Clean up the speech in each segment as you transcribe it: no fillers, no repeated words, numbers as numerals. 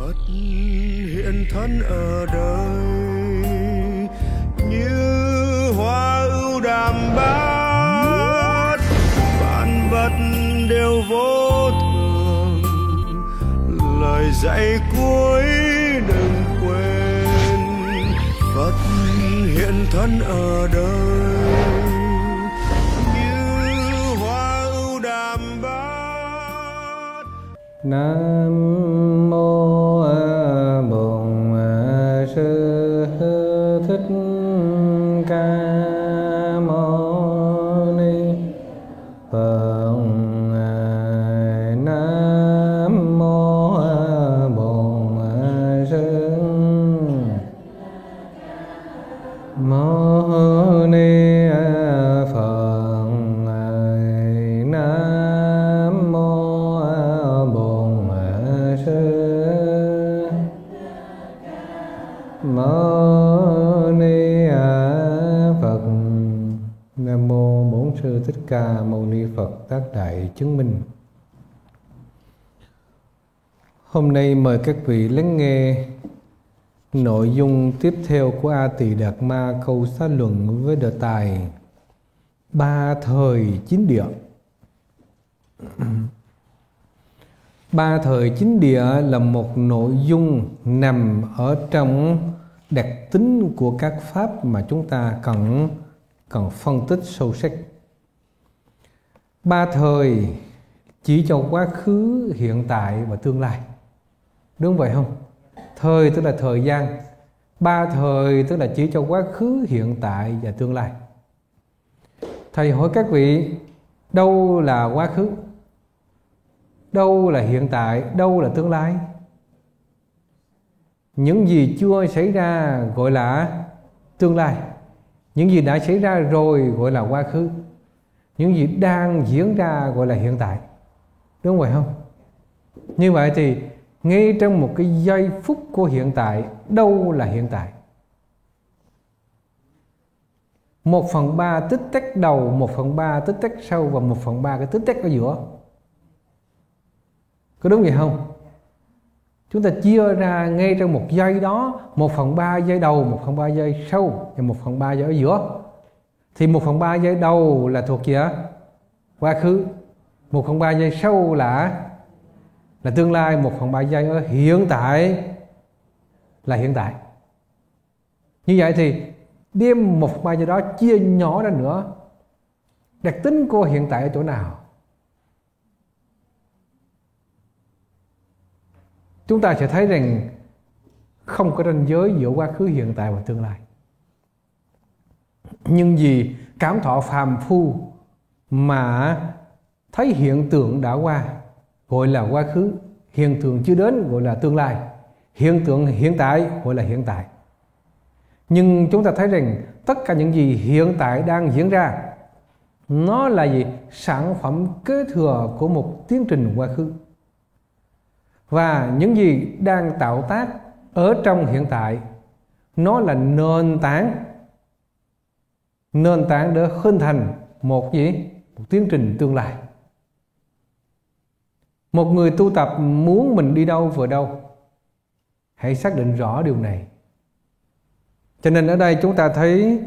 Phật hiện thân ở đời như hoa ưu đàm bát, vạn vật đều vô thường, lời dạy cuối đừng quên. Phật hiện thân ở đời như hoa ưu đàm bát. Nam mô Bổn Sư Thích Ca Mâu Ni Phật. Nam mô Bổn Sư Mâu Ni Phật. Nam mô Bổn Sư Mâu Ni Phật. Nam mô Bổn Sư Thích Ca Mâu Ni Phật Tác Đại Chứng Minh. Hôm nay mời các vị lắng nghe nội dung tiếp theo của A Tỳ Đạt Ma Câu Xá Luận với đề tài Ba Thời Chín Địa. Ba thời chín địa là một nội dung nằm ở trong đặc tính của các pháp mà chúng ta cần phân tích sâu sắc. Ba thời chỉ cho quá khứ, hiện tại và tương lai. Đúng vậy không? Thời tức là thời gian. Ba thời tức là chỉ cho quá khứ, hiện tại và tương lai. Thầy hỏi các vị, đâu là quá khứ? Đâu là hiện tại? Đâu là tương lai? Những gì chưa xảy ra gọi là tương lai. Những gì đã xảy ra rồi gọi là quá khứ. Những gì đang diễn ra gọi là hiện tại. Đúng vậy không? Như vậy thì ngay trong một cái giây phút của hiện tại, đâu là hiện tại? 1/3 tích tắc đầu, 1/3 tích tắc sau và 1/3 cái tích tắc ở giữa. Có đúng vậy không? Chúng ta chia ra ngay trong một giây đó, 1/3 giây đầu, 1/3 giây sau và 1/3 giây ở giữa. Thì 1/3 giây đầu là thuộc gì ạ? Quá khứ. 1/3 giây sau là tương lai. 1/3 giây ở hiện tại là hiện tại. Như vậy thì đem 1/3 giây đó chia nhỏ ra nữa. Đặc tính của hiện tại ở chỗ nào? Chúng ta sẽ thấy rằng không có ranh giới giữa quá khứ, hiện tại và tương lai. Nhưng vì cảm thọ phàm phu mà thấy hiện tượng đã qua gọi là quá khứ, hiện tượng chưa đến gọi là tương lai, hiện tượng hiện tại gọi là hiện tại. Nhưng chúng ta thấy rằng tất cả những gì hiện tại đang diễn ra nó là gì? Sản phẩm kế thừa của một tiến trình quá khứ. Và những gì đang tạo tác ở trong hiện tại nó là nền tảng để hình thành một tiến trình tương lai. Một người tu tập muốn mình đi đâu vừa đâu, hãy xác định rõ điều này. Cho nên ở đây chúng ta thấy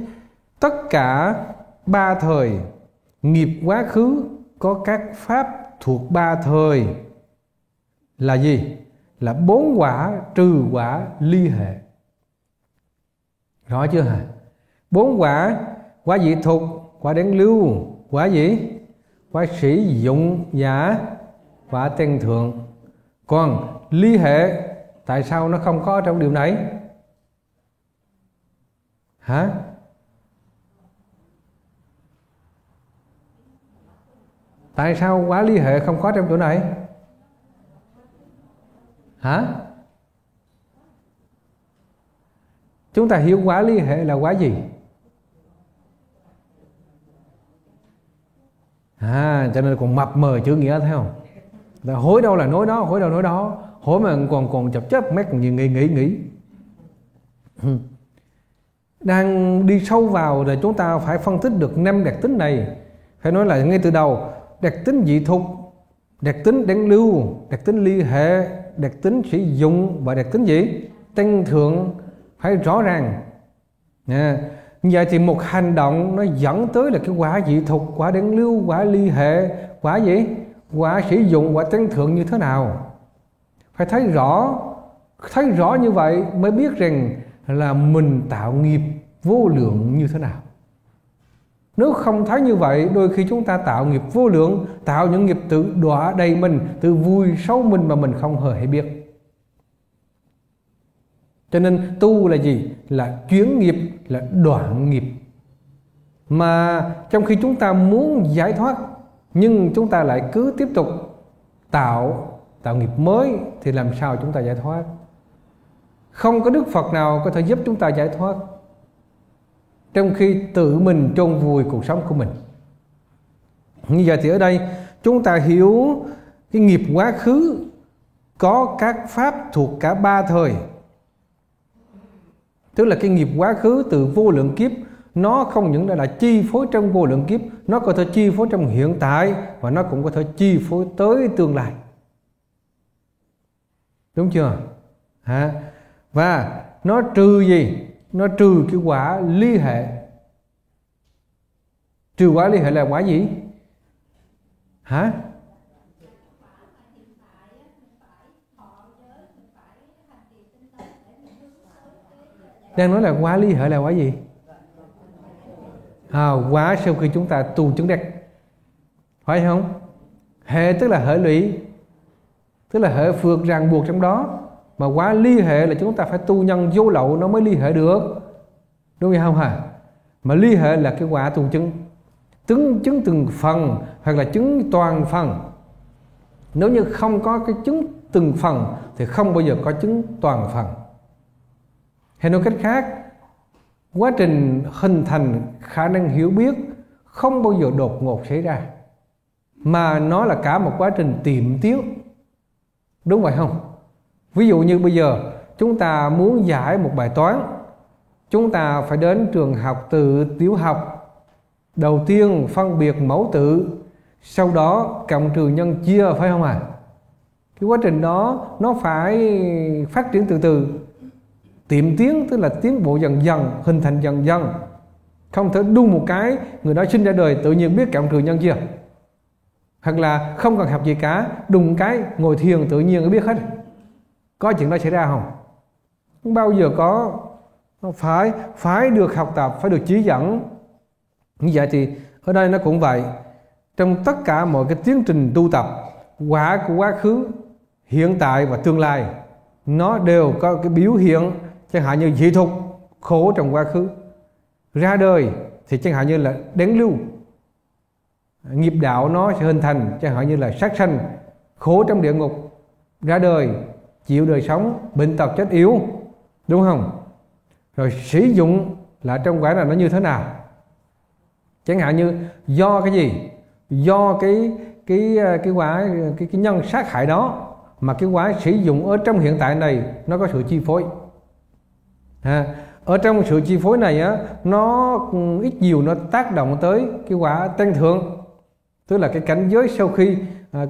tất cả ba thời nghiệp quá khứ có các pháp thuộc ba thời là gì? Là 4 quả trừ quả ly hệ. Rõ chưa hả? 4 quả dị thục, quả đáng lưu, quả gì? Quả sử dụng giả, quả tăng thượng. Còn ly hệ, tại sao nó không có trong điều này? Hả? Tại sao quả ly hệ không có trong chỗ này? Hả? Chúng ta hiểu quả ly hệ là quả gì? Cho nên còn mập mờ chữ nghĩa thấy không? Là hối đâu là nói đó, hối đâu nói đó, hối mà còn chập chớp mét còn gì nghĩ. Đang đi sâu vào rồi chúng ta phải phân tích được 5 đặc tính này. Phải nói là ngay từ đầu, đặc tính dị thục, đặc tính đáng lưu, đặc tính ly hệ, đặc tính sử dụng và đặc tính gì? Tăng thượng, phải rõ ràng. Vậy thì một hành động nó dẫn tới là cái quả dị thục, quả đẳng lưu, quả ly hệ, quả gì? Quả sử dụng, quả tăng thượng như thế nào? Phải thấy rõ như vậy mới biết rằng là mình tạo nghiệp vô lượng như thế nào. Nếu không thấy như vậy, đôi khi chúng ta tạo nghiệp vô lượng, tạo những nghiệp tự đọa đầy mình, tự vui xấu mình mà mình không hề hay biết. Cho nên tu là gì? Là chuyển nghiệp, là đoạn nghiệp. Mà trong khi chúng ta muốn giải thoát, nhưng chúng ta lại cứ tiếp tục tạo nghiệp mới, thì làm sao chúng ta giải thoát? Không có Đức Phật nào có thể giúp chúng ta giải thoát, trong khi tự mình chôn vùi cuộc sống của mình. Như vậy thì ở đây chúng ta hiểu cái nghiệp quá khứ có các pháp thuộc cả ba thời. Tức là cái nghiệp quá khứ từ vô lượng kiếp, nó không những là chi phối trong vô lượng kiếp, nó có thể chi phối trong hiện tại, và nó cũng có thể chi phối tới tương lai. Đúng chưa? Và nó trừ gì? Nó trừ cái quả ly hệ. Trừ quả ly hệ là quả gì? Đang nói là quả ly hệ là quả gì? Quả sau khi chúng ta tu chứng đắc, phải không? Hệ tức là hệ lụy, tức là hệ phược ràng buộc trong đó. Mà quá ly hệ là chúng ta phải tu nhân vô lậu nó mới ly hệ được, đúng không hả? Mà ly hệ là cái quả tu chứng, chứng từng phần hoặc là chứng toàn phần. Nếu như không có cái chứng từng phần thì không bao giờ có chứng toàn phần. Hay nói cách khác, quá trình hình thành khả năng hiểu biết không bao giờ đột ngột xảy ra, mà nó là cả một quá trình tiệm tiếu. Đúng vậy không? Ví dụ như bây giờ chúng ta muốn giải một bài toán, chúng ta phải đến trường học từ tiểu học. Đầu tiên phân biệt mẫu tự, sau đó cộng trừ nhân chia, phải không ạ? Cái quá trình đó nó phải phát triển từ từ, tiệm tiến, tức là tiến bộ dần dần, hình thành dần dần. Không thể đu một cái người đó sinh ra đời tự nhiên biết cộng trừ nhân chia, hoặc là không cần học gì cả, đùng cái ngồi thiền tự nhiên biết hết. Có chuyện đó xảy ra không? Không bao giờ có. Phải được học tập, phải được chỉ dẫn. Như vậy thì ở đây nó cũng vậy. Trong tất cả mọi cái tiến trình tu tập, quả của quá khứ, hiện tại và tương lai, nó đều có cái biểu hiện. Chẳng hạn như dị thục, khổ trong quá khứ. Ra đời thì chẳng hạn như là đẳng lưu, nghiệp đạo nó sẽ hình thành. Chẳng hạn như là sát sanh, khổ trong địa ngục. Ra đời chịu đời sống bệnh tật chết yếu, đúng không? Rồi sử dụng là trong quả là nó như thế nào? Chẳng hạn như do cái gì? Do cái nhân sát hại đó mà cái quả sử dụng ở trong hiện tại này nó có sự chi phối. Ở trong sự chi phối này á, nó ít nhiều nó tác động tới cái quả tăng thượng, tức là cái cảnh giới sau khi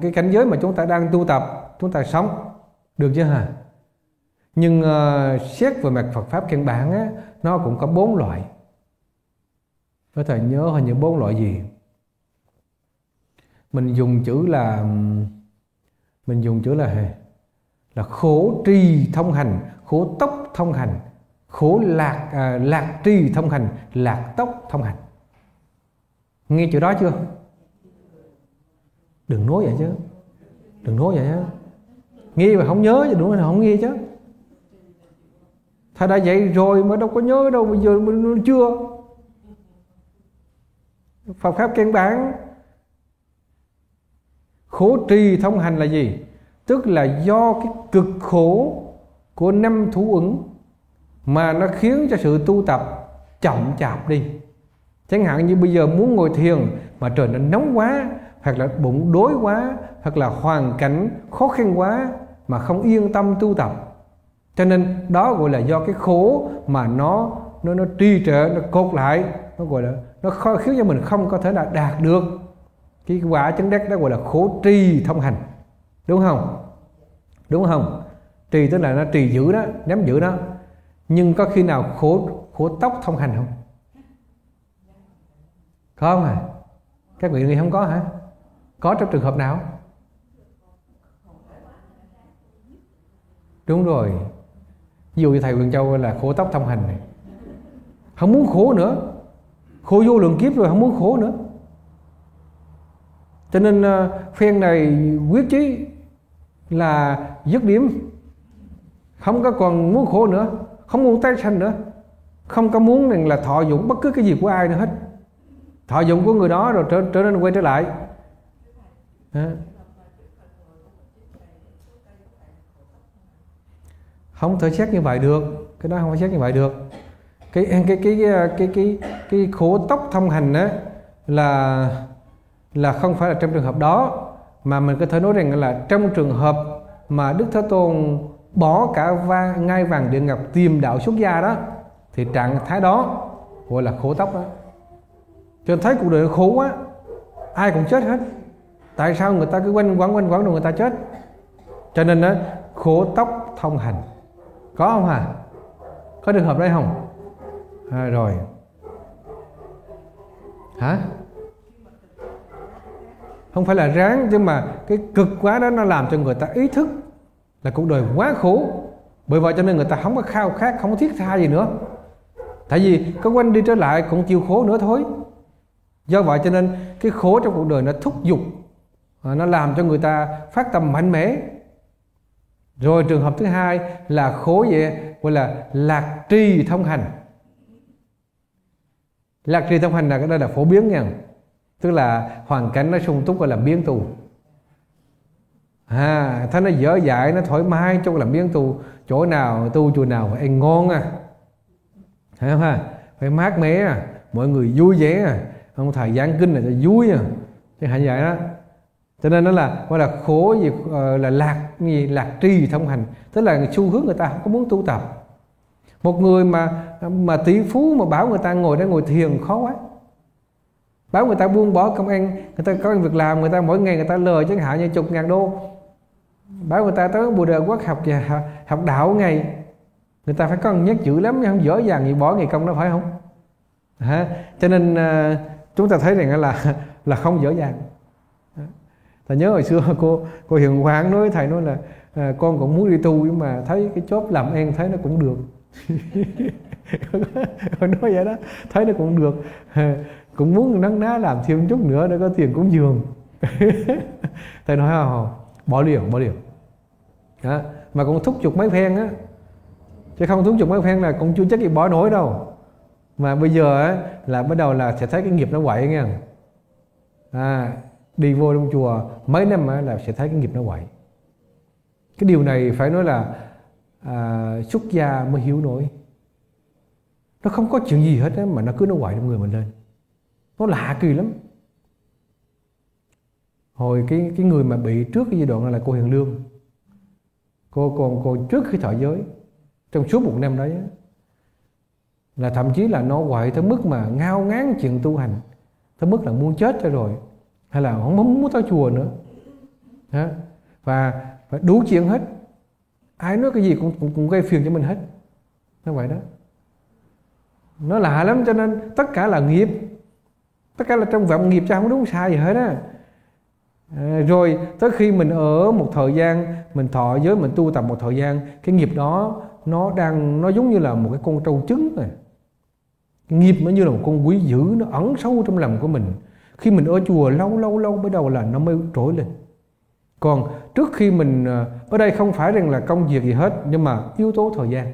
cái cảnh giới mà chúng ta đang tu tập, chúng ta sống. Được chứ hả? Nhưng xét về mặt Phật Pháp căn bản á, nó cũng có 4 loại. Có thể nhớ hình như 4 loại gì? Mình dùng chữ là khổ tri thông hành, khổ tốc thông hành, khổ lạc lạc tri thông hành, lạc tốc thông hành. Nghe chữ đó chưa? Đừng nói vậy chứ. Nghe mà không nhớ chứ, đúng là không nghe chứ. Thầy đã dạy rồi mà đâu có nhớ đâu, bây giờ chưa. Phật Pháp căn bản. Khổ trì thông hành là gì? Tức là do cái cực khổ của năm thủ ứng mà nó khiến cho sự tu tập chậm chạp đi. Chẳng hạn như bây giờ muốn ngồi thiền mà trời nó nóng quá, hoặc là bụng đói quá, hoặc là hoàn cảnh khó khăn quá mà không yên tâm tu tập. Cho nên đó gọi là do cái khổ mà nó trì trệ, nó cột lại, nó gọi là nó khiến cho mình không có thể là đạt được cái quả chứng đắc, đó gọi là khổ trì thông hành, đúng không? đúng không? Trì tức là nó trì giữ đó, nắm giữ đó. Nhưng có khi nào khổ tóc thông hành không? Có không à? Các vị nghĩ không có hả? Có trong trường hợp nào? Đúng rồi. Ví dụ như thầy Huyền Châu là khổ tóc thông hành này, không muốn khổ nữa, khổ vô lượng kiếp rồi không muốn khổ nữa. Cho nên phen này quyết chí là dứt điểm, không có còn muốn khổ nữa, không muốn tái sanh nữa, không có muốn rằng là thọ dụng bất cứ cái gì của ai nữa hết. Thọ dụng của người đó rồi trở nên quay trở lại. Không thể xét như vậy được, cái đó không thể xét như vậy được. Cái khổ tóc thông hành á là không phải là trong trường hợp đó, mà mình có thể nói rằng là trong trường hợp mà Đức Thế Tôn bỏ cả ngai vàng địa ngọc tìm đạo xuất gia đó, thì trạng thái đó gọi là khổ tóc đó. Cho nên thấy cuộc đời khổ quá, ai cũng chết hết, tại sao người ta cứ quanh quẩn rồi người ta chết? Cho nên đó, khổ tóc thông hành có không hả? Có trường hợp đấy không? À, rồi hả? Không phải là ráng, nhưng mà cái cực quá đó nó làm cho người ta ý thức là cuộc đời quá khổ. Bởi vậy cho nên người ta không có khao khát, không có thiết tha gì nữa. Tại vì có quanh đi trở lại cũng chịu khổ nữa thôi. Do vậy cho nên cái khổ trong cuộc đời nó thúc giục, nó làm cho người ta phát tâm mạnh mẽ. Rồi trường hợp thứ hai là khổ vậy, gọi là lạc trì thông hành. Lạc trì thông hành là cái đó là phổ biến nha, tức là hoàn cảnh nó sung túc gọi là biên tù. Thấy nó dở dại, nó thoải mái trong làm biên tù, chỗ nào tu chùa nào phải ăn ngon à, thấy không ha? Phải mát mẻ à, mọi người vui vẻ à, ông thầy giảng kinh là cho vui à, chẳng hạn vậy đó. Cho nên nó là gọi là khổ gì, là lạc trì thông hành, tức là xu hướng người ta không có muốn tu tập. Một người mà tỷ phú mà bảo người ta ngồi để ngồi thiền khó quá, bảo người ta buông bỏ công ăn, người ta có việc làm, người ta mỗi ngày người ta lời chẳng hạn như chục ngàn đô, bảo người ta tới Bồ Đề Quốc học đạo ngày, người ta phải có nhắc chữ lắm, không dở dàng gì bỏ ngày công đó, phải không? Cho nên chúng ta thấy rằng là không dở dàng. Thầy nhớ hồi xưa cô Hiền Hoàng nói thầy, nói là con cũng muốn đi tu nhưng mà thấy cái chốt làm ăn thấy nó cũng được. Nói vậy đó, thấy nó cũng được, cũng muốn nắng ná làm thêm chút nữa để có tiền cúng dường. Thầy nói không, bỏ liền đó. Mà cũng thúc giục mấy phen á, chứ không thúc giục mấy phen là cũng chưa chắc gì bỏ nổi đâu. Mà bây giờ á là bắt đầu là sẽ thấy cái nghiệp nó quậy nghe. Đi vô trong chùa mấy năm á là sẽ thấy cái nghiệp nó quậy. Cái điều này phải nói là xuất gia mới hiểu nổi. Nó không có chuyện gì hết á, mà nó cứ nó quậy trong người mình lên, nó lạ kỳ lắm. Hồi cái người mà bị trước cái giai đoạn này là cô Hiền Lương, cô trước khi thọ giới, trong suốt một năm đấy là thậm chí là nó quậy tới mức mà ngao ngán chuyện tu hành, tới mức là muốn chết cho rồi, hay là không muốn tới chùa nữa. Và đủ chuyện hết, ai nói cái gì cũng gây phiền cho mình hết, nó vậy đó. Nó lạ lắm, cho nên tất cả là nghiệp, tất cả là trong vọng nghiệp chứ không đúng sai gì hết á. Rồi tới khi mình ở một thời gian, mình thọ giới, mình tu tập một thời gian, cái nghiệp đó nó giống như là một cái con trâu trứng này. Nghiệp nó như là một con quỷ dữ, nó ẩn sâu trong lòng của mình. Khi mình ở chùa lâu bắt đầu là nó mới trỗi lên. Còn trước khi mình ở đây không phải rằng là công việc gì hết, nhưng mà yếu tố thời gian.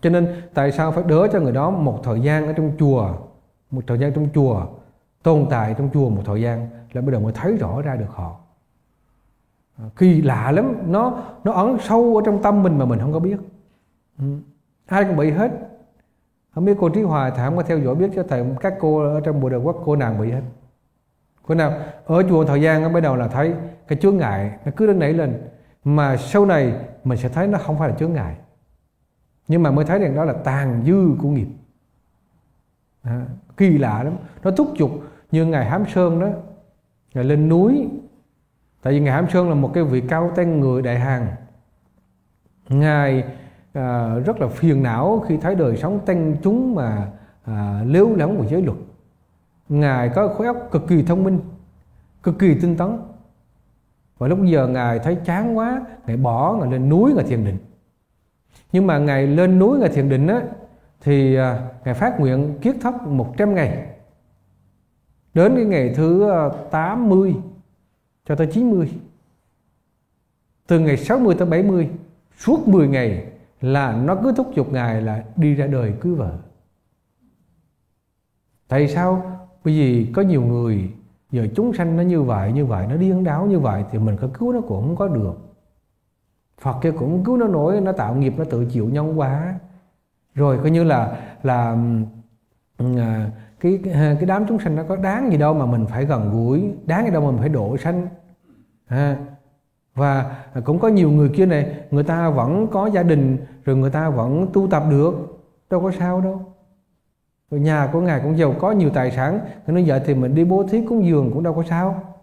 Cho nên tại sao phải đỡ cho người đó một thời gian ở trong chùa, một thời gian trong chùa, tồn tại trong chùa một thời gian là bây giờ mới thấy rõ ra được họ. Kỳ lạ lắm, nó ẩn sâu ở trong tâm mình mà mình không có biết. Ai cũng bị hết. Không biết cô Trí Hòa thầy không có theo dõi biết cho thầy, các cô ở trong Bồ Đề Quốc cô nàng bị hết. Cô nào ở chùa thời gian nó bắt đầu là thấy cái chướng ngại nó cứ nảy lên, mà sau này mình sẽ thấy nó không phải là chướng ngại, nhưng mà mới thấy rằng đó là tàn dư của nghiệp. Kỳ lạ lắm, nó thúc giục. Như ngài Hám Sơn đó, ngài lên núi, Tại vì Ngài Hám Sơn là một cái vị cao tên người Đại Hàn. Ngài rất là phiền não khi thấy đời sống tăng chúng mà lêu lỏng về giới luật. Ngài có khối óc cực kỳ thông minh, cực kỳ tinh tấn. Và lúc giờ Ngài thấy chán quá, Ngài bỏ, Ngài lên núi, Ngài thiền định. Nhưng mà Ngài lên núi, Ngài thiền định á, thì Ngài phát nguyện kiết thất 100 ngày. Đến cái ngày thứ 80 cho tới 90, từ ngày 60 tới 70, suốt 10 ngày là nó cứ thúc giục Ngài là đi ra đời cưới vợ. Tại sao? Bởi vì có nhiều người giờ chúng sanh nó như vậy, nó điên đáo như vậy thì mình có cứu nó cũng không có được. Phật kia cũng cứu nó nổi, nó tạo nghiệp, nó tự chịu nhân quả. Rồi coi như là cái đám chúng sanh nó có đáng gì đâu mà mình phải gần gũi, đáng gì đâu mà mình phải độ sanh. Và cũng có nhiều người kia này, người ta vẫn có gia đình, rồi người ta vẫn tu tập được, đâu có sao đâu. Rồi nhà của Ngài cũng giàu có nhiều tài sản, nói vậy thì mình đi bố thí cúng dường cũng đâu có sao.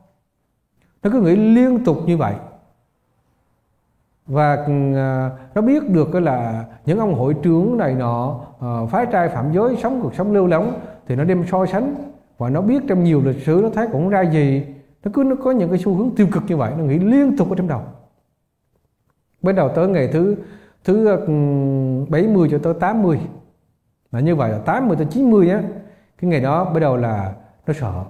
Nó cứ nghĩ liên tục như vậy. Và nó biết được là những ông hội trưởng này nọ phá trai phạm giới, sống cuộc sống lêu lỏng, thì nó đem so sánh. Và nó biết trong nhiều lịch sử nó thấy cũng ra gì, nó có những cái xu hướng tiêu cực như vậy, nó nghĩ liên tục ở trong đầu. Bắt đầu tới ngày thứ 70 cho tới 80, mà như vậy là 80 tới 90 á, cái ngày đó bắt đầu là nó sợ.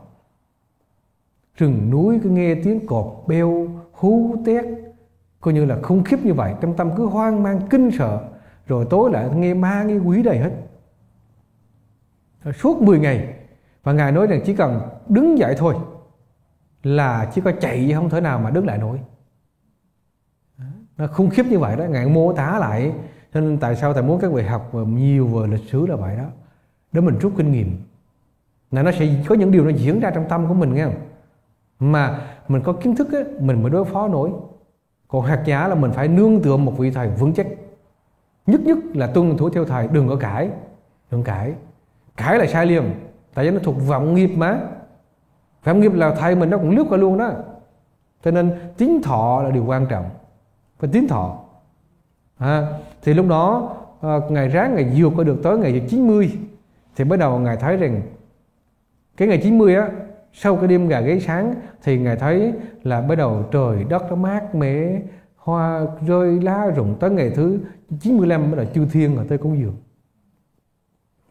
Rừng núi cứ nghe tiếng cọp beo hú tét, coi như là khủng khiếp như vậy, trong tâm cứ hoang mang kinh sợ. Rồi tối lại nghe ma nghe quỷ đầy hết suốt 10 ngày. Và Ngài nói rằng chỉ cần đứng dậy thôi là chỉ có chạy không thể nào mà đứng lại nổi. Nó khủng khiếp như vậy đó. Ngài mô tả lại, nên tại sao Thầy muốn các vị học nhiều về lịch sử là vậy đó, để mình rút kinh nghiệm là nó sẽ có những điều nó diễn ra trong tâm của mình nghe không? Mà mình có kiến thức ấy, mình mới đối phó nổi. Còn hạt giả là mình phải nương tựa một vị Thầy vững chắc, nhất là tuân thủ theo Thầy, đừng có cãi. Cãi là sai liền, tại vì nó thuộc vọng nghiệp mà. Vọng nghiệp là Thầy mình nó cũng lướt qua luôn đó. Cho nên tín thọ là điều quan trọng. Và tín thọ thì lúc đó Ngài ráng Ngài vượt qua được tới ngày 90. Thì bắt đầu Ngài thấy rằng cái ngày 90 á, sau cái đêm gà gáy sáng, thì Ngài thấy là bắt đầu trời đất nó mát mẻ, hoa rơi lá rụng. Tới ngày thứ 95 bắt đầu chư thiên rồi tới cúng dường.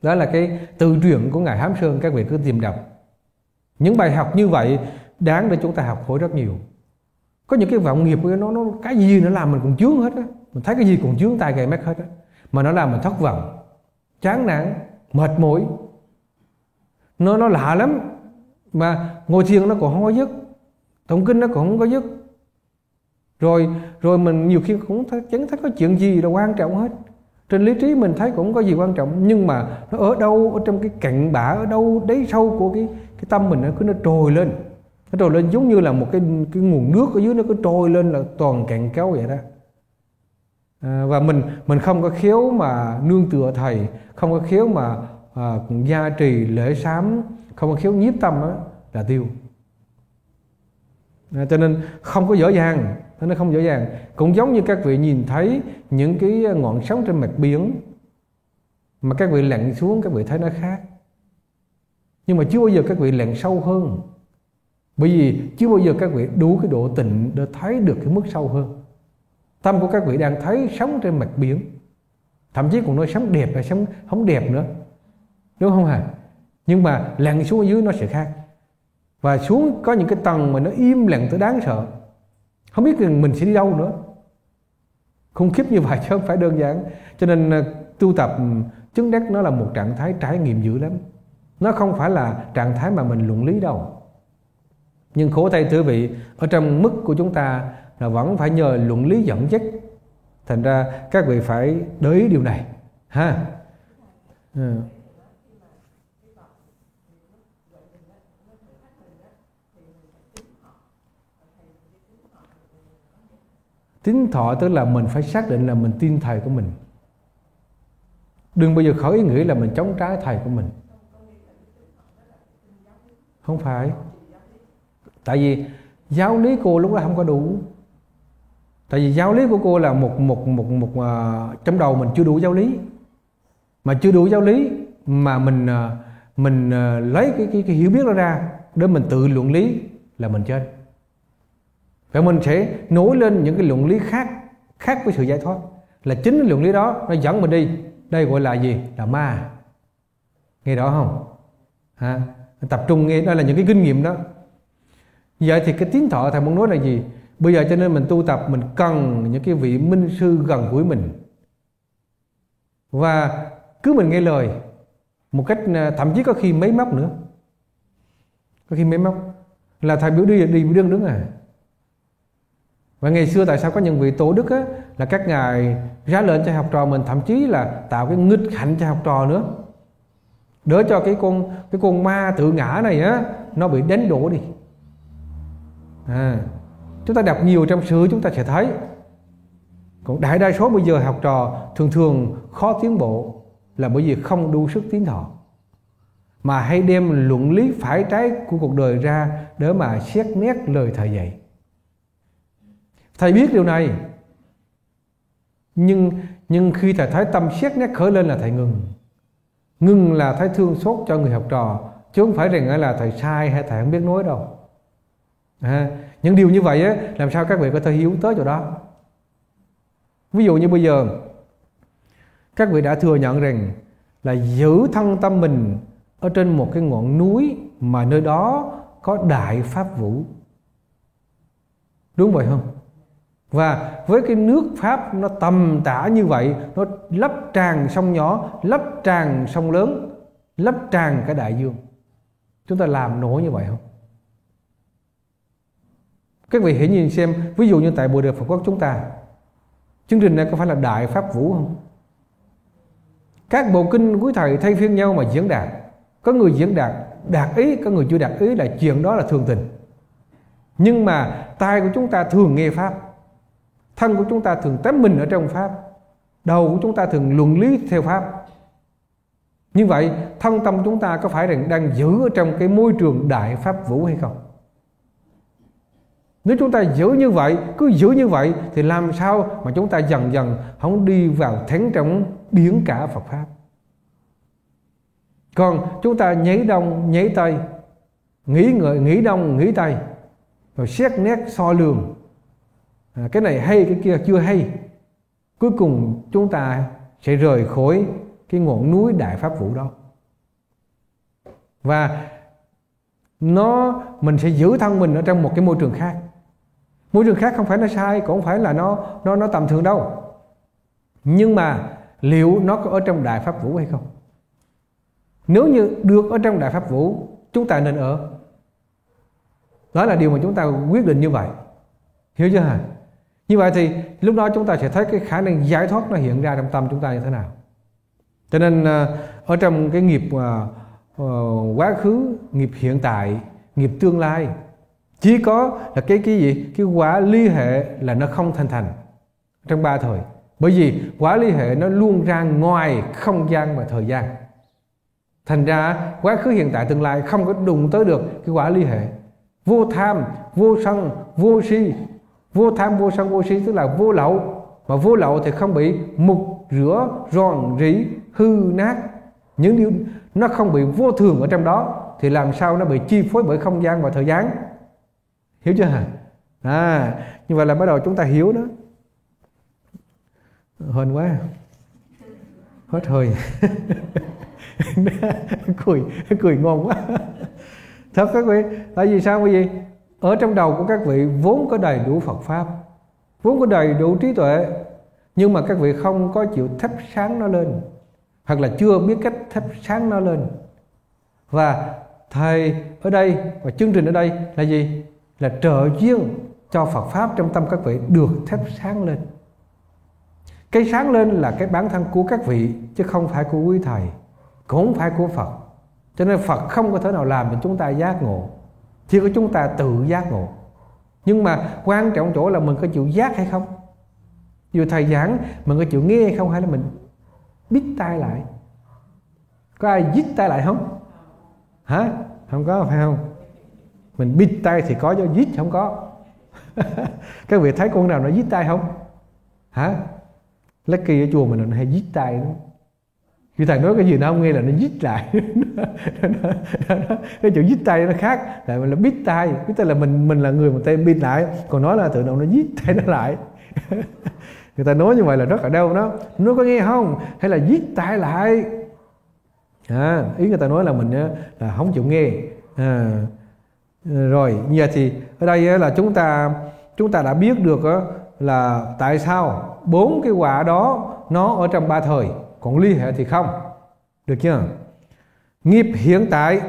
Đó là cái tự truyện của Ngài Hám Sơn, các vị cứ tìm đọc. Những bài học như vậy đáng để chúng ta học hỏi rất nhiều. Có những cái vọng nghiệp nó cái gì nó làm mình cũng chướng hết á. Mình thấy cái gì cũng chướng tay gầy mắt hết á. Mà nó làm mình thất vọng, chán nản, mệt mỏi. Nó lạ lắm. Mà ngồi thiền nó còn không có dứt, tụng kinh nó còn không có dứt. Rồi mình nhiều khi cũng chẳng thấy có chuyện gì là quan trọng hết. Trên lý trí mình thấy cũng có gì quan trọng, nhưng mà nó ở đâu, ở trong cái cạnh bã, ở đâu đấy sâu của cái tâm mình, nó trồi lên. Nó trồi lên giống như là một cái nguồn nước ở dưới, nó cứ trồi lên là toàn cạn kéo vậy đó. Và mình không có khéo mà nương tựa Thầy, không có khéo mà gia trì lễ sám, không có khéo nhiếp tâm đó, là tiêu. Cho nên không có dở dàng, nó không dở dàng. Cũng giống như các vị nhìn thấy những cái ngọn sóng trên mặt biển mà các vị lặn xuống, các vị thấy nó khác. Nhưng mà chưa bao giờ các vị lặn sâu hơn, bởi vì chưa bao giờ các vị đủ cái độ tịnh để thấy được cái mức sâu hơn. Tâm của các vị đang thấy sóng trên mặt biển, thậm chí còn nói sóng đẹp là sóng không đẹp nữa, đúng không hả? Nhưng mà lặn xuống dưới nó sẽ khác. Và xuống có những cái tầng mà nó im lặng tới đáng sợ, không biết mình sẽ đi đâu nữa. Khủng khiếp như vậy chứ không phải đơn giản. Cho nên tu tập chứng đắc nó là một trạng thái trải nghiệm dữ lắm. Nó không phải là trạng thái mà mình luận lý đâu. Nhưng khổ thay thưa vị, ở trong mức của chúng ta là vẫn phải nhờ luận lý dẫn dắt. Thành ra các vị phải để ý điều này ha. Tín thọ tức là mình phải xác định là mình tin Thầy của mình. Đừng bao giờ khởi ý nghĩ là mình chống trái Thầy của mình. Không phải. Tại vì giáo lý cô lúc đó không có đủ. Tại vì giáo lý của cô là trong đầu mình chưa đủ giáo lý, mà chưa đủ giáo lý mà mình lấy cái hiểu biết đó ra để mình tự luận lý là mình trên. Vậy mình sẽ nối lên những cái luận lý khác với sự giải thoát, là chính cái luận lý đó nó dẫn mình đi. Đây gọi là gì? Là ma. Nghe rõ không? Ha? Tập trung nghe, đó là những cái kinh nghiệm đó. Vậy thì cái tín thọ thầy muốn nói là gì? Bây giờ cho nên mình tu tập, mình cần những cái vị minh sư gần gũi mình. Và cứ mình nghe lời một cách, thậm chí có khi mấy móc nữa. Có khi mấy móc là thầy biểu đi đương đứng à. Và ngày xưa tại sao có những vị tổ đức á, là các ngài ra lệnh cho học trò mình, thậm chí là tạo cái nghịch hạnh cho học trò nữa, để cho cái con ma tự ngã này á, nó bị đánh đổ đi. Chúng ta đọc nhiều trong sử chúng ta sẽ thấy. Còn đại đa số bây giờ học trò thường thường khó tiến bộ là bởi vì không đủ sức tiến thọ, mà hay đem luận lý phải trái của cuộc đời ra để mà xét nét lời thầy dạy. Thầy biết điều này, nhưng khi thầy thấy tâm xét nét khởi lên là thầy ngừng là thầy thương xót cho người học trò, chứ không phải rằng là thầy sai hay thầy không biết nói đâu. Những điều như vậy á, làm sao các vị có thể hiểu tới chỗ đó. Ví dụ như bây giờ các vị đã thừa nhận rằng là giữ thân tâm mình ở trên một cái ngọn núi mà nơi đó có đại pháp vũ, đúng vậy không? Và với cái nước Pháp nó tầm tả như vậy, nó lấp tràn sông nhỏ, lấp tràn sông lớn, lấp tràn cả đại dương, chúng ta làm nổi như vậy không? Các vị hãy nhìn xem, ví dụ như tại Bồ Đề Phật Quốc chúng ta, chương trình này có phải là đại pháp vũ không? Các bộ kinh quý thầy thay phiên nhau mà diễn đạt. Có người diễn đạt đạt ý, có người chưa đạt ý, là chuyện đó là thường tình. Nhưng mà tai của chúng ta thường nghe pháp, thân của chúng ta thường tắm mình ở trong pháp, đầu của chúng ta thường luận lý theo pháp. Như vậy thân tâm chúng ta có phải đang giữ ở trong cái môi trường đại pháp vũ hay không? Nếu chúng ta giữ như vậy, cứ giữ như vậy thì làm sao mà chúng ta dần dần không đi vào thánh trọng biến cả Phật Pháp. Còn chúng ta nhảy đông, nhảy tây, nghĩ đông, nghĩ tây, rồi xét nét so lường, cái này hay, cái kia chưa hay, cuối cùng chúng ta sẽ rời khỏi cái ngọn núi đại pháp vũ đó. Và mình sẽ giữ thân mình ở trong một cái môi trường khác. Môi trường khác không phải nó sai, cũng không phải là nó tầm thường đâu. Nhưng mà liệu nó có ở trong đại pháp vũ hay không? Nếu như được ở trong đại pháp vũ, chúng ta nên ở. Đó là điều mà chúng ta quyết định như vậy. Hiểu chưa hả? Như vậy thì lúc đó chúng ta sẽ thấy cái khả năng giải thoát nó hiện ra trong tâm chúng ta như thế nào. Cho nên ở trong cái nghiệp quá khứ, nghiệp hiện tại, nghiệp tương lai, chỉ có là cái gì? Cái quả ly hệ là nó không thành thành trong ba thời. Bởi vì quả ly hệ nó luôn ra ngoài không gian và thời gian. Thành ra quá khứ, hiện tại, tương lai không có đụng tới được cái quả ly hệ. Vô tham, vô sân, vô si. Vô tham, vô sân, vô si tức là vô lậu. Mà vô lậu thì không bị mục rửa, ròn rỉ, hư nát. Những điều nó không bị vô thường ở trong đó thì làm sao nó bị chi phối bởi không gian và thời gian. Hiểu chưa hả? Như vậy là bắt đầu chúng ta hiểu đó. Hên quá, hết hơi. cười ngon quá. Thật các vị, tại vì sao quý vị? Ở trong đầu của các vị vốn có đầy đủ Phật Pháp, vốn có đầy đủ trí tuệ, nhưng mà các vị không có chịu thắp sáng nó lên, hoặc là chưa biết cách thắp sáng nó lên. Và thầy ở đây và chương trình ở đây là gì? Là trợ duyên cho Phật Pháp trong tâm các vị được thắp sáng lên. Cái sáng lên là cái bản thân của các vị, chứ không phải của quý thầy, cũng không phải của Phật. Cho nên Phật không có thể nào làm để chúng ta giác ngộ, chỉ có chúng ta tự giác ngộ. Nhưng mà quan trọng chỗ là mình có chịu giác hay không. Dù thầy giảng mình có chịu nghe hay không, hay là mình bít tai lại. Có ai dít tai lại không? Hả? Không có, phải không? Mình bít tay thì có, cho giết không có. Các vị thấy con nào nó giết tay không? Hả? Lấy kia ở chùa mình nó hay giết tay lắm. Khi thầy nói cái gì nó không nghe là nó giết lại. Cái chữ giết tay nó khác. Tại mình là bít tay. Bít tay là mình là người mà tay bít lại. Còn nói là tự động nó giết tay nó lại. Người ta nói như vậy là rất là đau đó. Nó có nghe không? Hay là giết tay lại. À, ý người ta nói là mình là không chịu nghe. À, rồi như vậy thì ở đây là chúng ta đã biết được là tại sao bốn cái quả đó nó ở trong ba thời, còn ly hệ thì không. Được chưa? Nghiệp hiện tại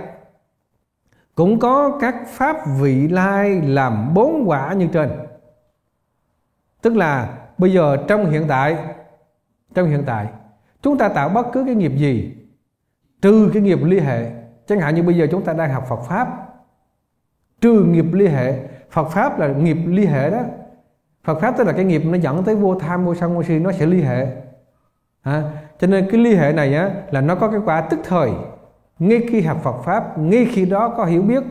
cũng có các pháp vị lai làm bốn quả như trên. Tức là bây giờ trong hiện tại chúng ta tạo bất cứ cái nghiệp gì trừ cái nghiệp ly hệ. Chẳng hạn như bây giờ chúng ta đang học Phật Pháp, trừ nghiệp ly hệ. Phật Pháp là nghiệp ly hệ đó. Phật Pháp tức là cái nghiệp nó dẫn tới vô tham, vô sân, vô si, nó sẽ ly hệ. À, cho nên cái ly hệ này á, là nó có cái quả tức thời. Ngay khi học Phật Pháp, ngay khi đó có hiểu biết,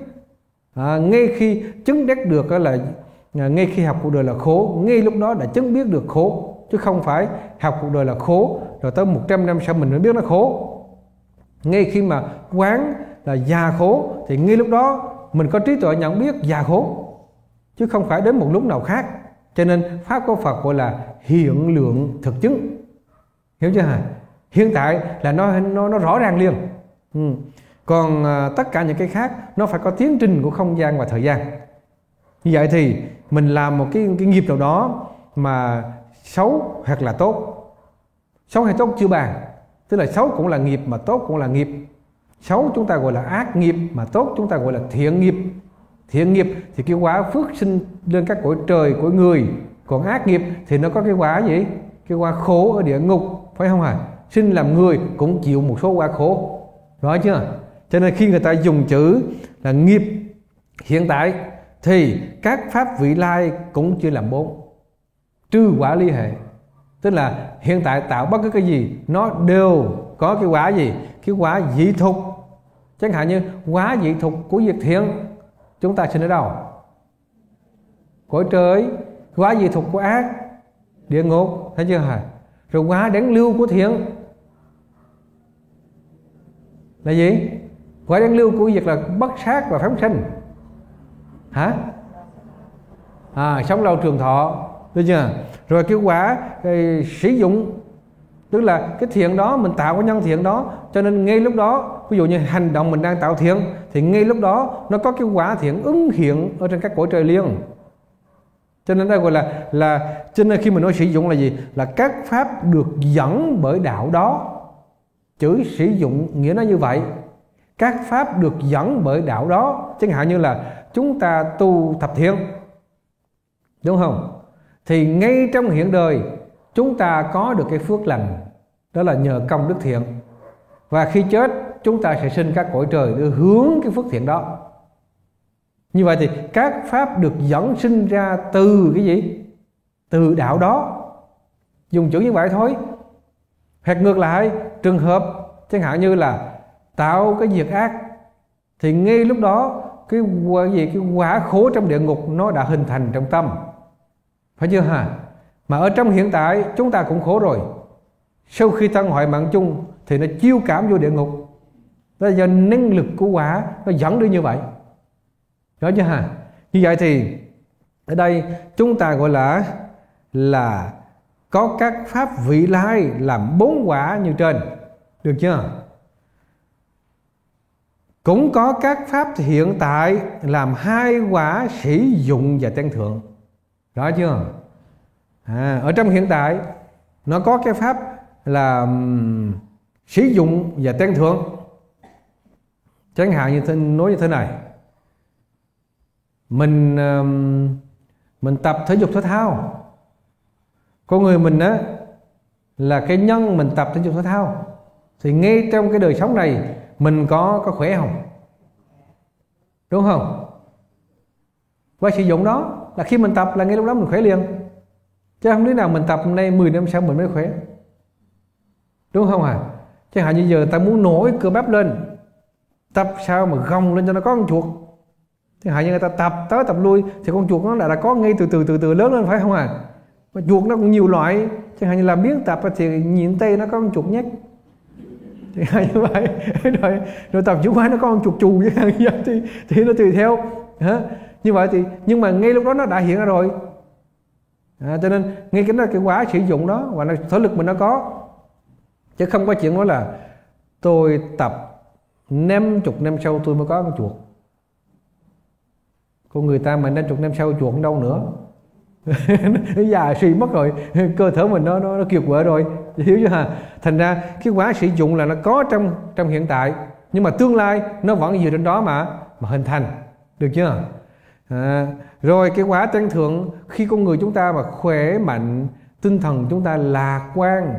ngay khi chứng đắc được là, ngay khi học cuộc đời là khổ, ngay lúc đó đã chứng biết được khổ. Chứ không phải học cuộc đời là khổ rồi tới 100 năm sau mình mới biết nó khổ. Ngay khi mà quán là già khổ thì ngay lúc đó mình có trí tuệ nhận biết già khổ, chứ không phải đến một lúc nào khác. Cho nên Pháp của Phật gọi là hiện lượng thực chứng. Hiểu chưa hả? Hiện tại là nó rõ ràng liền. Còn tất cả những cái khác nó phải có tiến trình của không gian và thời gian. Như vậy thì mình làm một cái nghiệp nào đó mà xấu hoặc là tốt. Xấu hay tốt chưa bàn. Tức là xấu cũng là nghiệp mà tốt cũng là nghiệp. Xấu chúng ta gọi là ác nghiệp, mà tốt chúng ta gọi là thiện nghiệp. Thiện nghiệp thì cái quả phước sinh lên các cõi trời, cõi người. Còn ác nghiệp thì nó có cái quả gì? Cái quả khổ ở địa ngục, phải không hả? Sinh làm người cũng chịu một số quả khổ. Rõ chưa? Cho nên khi người ta dùng chữ là nghiệp hiện tại thì các pháp vị lai cũng chưa làm bốn, trừ quả ly hệ. Tức là hiện tại tạo bất cứ cái gì nó đều có cái quả gì? Cái quả dị thục. Chẳng hạn như quả dị thục của việc thiện, chúng ta sinh ở đâu? Cõi trời. Quả dị thục của ác, địa ngục. Thấy chưa hả? Rồi quả đáng lưu của thiện là gì? Quả đáng lưu của việc là bất sát và phóng sinh. Hả? À, sống lâu trường thọ. Được chưa? Rồi cái quả sử dụng, tức là cái thiện đó mình tạo cái nhân thiện đó, cho nên ngay lúc đó ví dụ như hành động mình đang tạo thiện thì ngay lúc đó nó có cái quả thiện ứng hiện ở trên các cõi trời liền. Cho nên đây gọi là cho nên khi mình nói sử dụng là gì? Là các pháp được dẫn bởi đạo đó. Chữ sử dụng nghĩa nó như vậy. Các pháp được dẫn bởi đạo đó. Chẳng hạn như là chúng ta tu thập thiện, đúng không? Thì ngay trong hiện đời chúng ta có được cái phước lành, đó là nhờ công đức thiện. Và khi chết chúng ta sẽ sinh các cõi trời để hướng cái phước thiện đó. Như vậy thì các pháp được dẫn sinh ra từ cái gì? Từ đạo đó. Dùng chữ như vậy thôi. Hoặc ngược lại, trường hợp chẳng hạn như là tạo cái việc ác thì ngay lúc đó cái quả khổ trong địa ngục nó đã hình thành trong tâm. Phải chưa hả? Mà ở trong hiện tại chúng ta cũng khổ rồi. Sau khi thân hoại mạng chung thì nó chiêu cảm vô địa ngục. Đó là do năng lực của quả nó dẫn đi như vậy. Đó chứ hả? Như vậy thì ở đây chúng ta gọi là có các pháp vị lai làm bốn quả như trên. Được chưa? Cũng có các pháp hiện tại làm hai quả sử dụng và tăng thượng. Rõ chưa? À, ở trong hiện tại nó có cái pháp là sử dụng và tăng thượng. Chẳng hạn như nói như thế này, mình tập thể dục thể thao. Con người mình á là cái nhân mình tập thể dục thể thao thì ngay trong cái đời sống này mình có khỏe không? Đúng không? Qua sử dụng đó là khi mình tập là ngay lúc đó mình khỏe liền. Chứ không lý nào mình tập hôm nay 10 năm sau mình mới khỏe. Đúng không à? Chẳng hạn như giờ ta muốn nổi cơ bắp lên, tập sao mà gồng lên cho nó có con chuột. Thì hại như người ta tập tới tập lui thì con chuột nó đã có ngay từ từ lớn lên, phải không à? Mà chuột nó cũng nhiều loại, chẳng hạn như là biến tập thì nhìn tay nó có con chuột nhắc, thì hại như vậy. Rồi tập chữ quái nó có con chuột chù thì nó tùy theo. Như vậy thì nhưng mà ngay lúc đó nó đã hiện ra rồi. Cho nên ngay cái quá sử dụng đó và sở lực mình nó có, chứ không có chuyện nói là tôi tập 50 năm sau tôi mới có con chuột. Con người ta mà 50 năm sau chuột đâu nữa. Nó già suy mất rồi, cơ thể mình nó kiệt quệ rồi, hiểu chưa hả? Thành ra cái quá sử dụng là nó có trong hiện tại, nhưng mà tương lai nó vẫn dựa trên đó mà hình thành, được chưa? Rồi cái quả tăng thượng, khi con người chúng ta mà khỏe mạnh, tinh thần chúng ta lạc quan,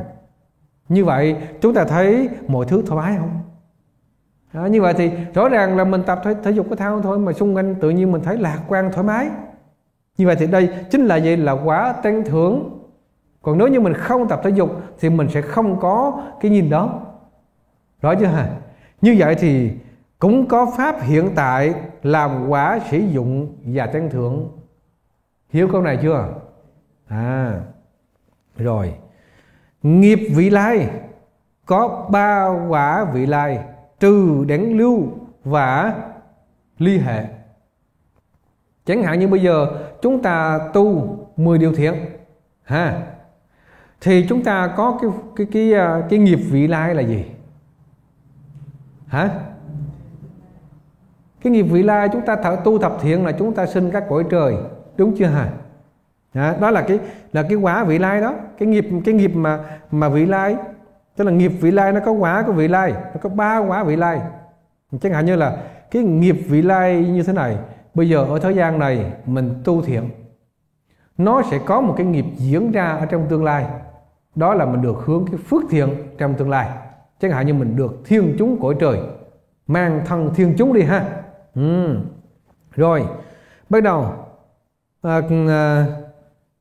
như vậy chúng ta thấy mọi thứ thoải mái không? Như vậy thì rõ ràng là mình tập thể dục thể thao thôi mà xung quanh tự nhiên mình thấy lạc quan thoải mái. Như vậy thì đây chính là vậy, là quả tăng thượng. Còn nếu như mình không tập thể dục thì mình sẽ không có cái nhìn đó, rõ chưa hả? Như vậy thì cũng có pháp hiện tại làm quả sử dụng và tăng thượng. Hiểu câu này chưa? Rồi nghiệp vị lai có 3 quả vị lai, trừ đẳng lưu và ly hệ. Chẳng hạn như bây giờ chúng ta tu 10 điều thiện thì chúng ta có cái nghiệp vị lai là gì? Cái nghiệp vị lai chúng ta tu thập thiện là chúng ta sinh các cõi trời, đúng chưa hả? Đó là cái quả vị lai đó, cái nghiệp mà vị lai, tức là nghiệp vị lai nó có quả của vị lai, nó có 3 quả vị lai. Chẳng hạn như là cái nghiệp vị lai như thế này, bây giờ ở thế gian này mình tu thiện, nó sẽ có một cái nghiệp diễn ra ở trong tương lai, đó là mình được hướng cái phước thiện trong tương lai. Chẳng hạn như mình được thiên chúng cõi trời, mang thân thiên chúng đi ha. Rồi bắt đầu